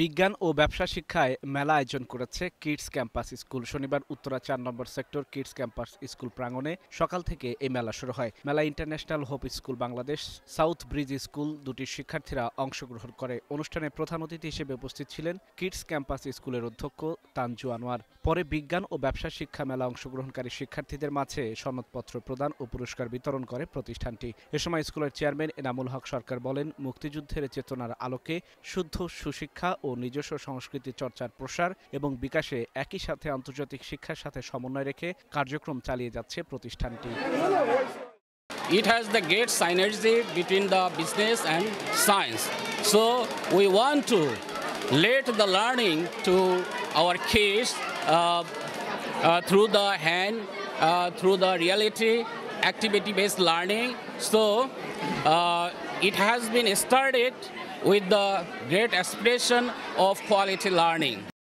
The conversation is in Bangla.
বিজ্ঞান ও ব্যবসা শিক্ষায় মেলা আয়োজন করেছে কিডস ক্যাম্পাস স্কুল। শনিবার উত্তরা ৪ নম্বর সেক্টর কিডস ক্যাম্পাস স্কুল প্রাঙ্গণে সকাল থেকে এই মেলা শুরু হয়। মেলা international hope school Bangladesh, south bridge school দুটি শিক্ষার্থীরা অংশগ্রহণ করে। অনুষ্ঠানে প্রধান অতিথি হিসেবে উপস্থিত ছিলেন কিডস ক্যাম্পাস স্কুলের অধ্যক্ষ তানজু আনোয়ার। পরে বিজ্ঞান ও ব্যবসা শিক্ষা মেলা অংশগ্রহণকারী শিক্ষার্থীদের মাঝে সনদপত্র প্রদান ও পুরস্কার বিতরণ করে প্রতিষ্ঠানটি। এ সময় স্কুলের চেয়ারম্যান এনামুল হক সরকার বলেন, মুক্তিযুদ্ধের চেতনার আলোকে শুদ্ধ সুশিক্ষা ও নিজস্ব সংস্কৃতি চর্চার প্রসার এবং বিকাশে একই সাথে আন্তর্জাতিক শিক্ষার সাথে সমন্বয় রেখে কার্যক্রম চালিয়ে যাচ্ছে প্রতিষ্ঠানটি। It has the great synergy between the business and science, so we want to let the learning to our kids through the hand, through the reality activity based learning. So it has been started with the great aspiration of quality learning.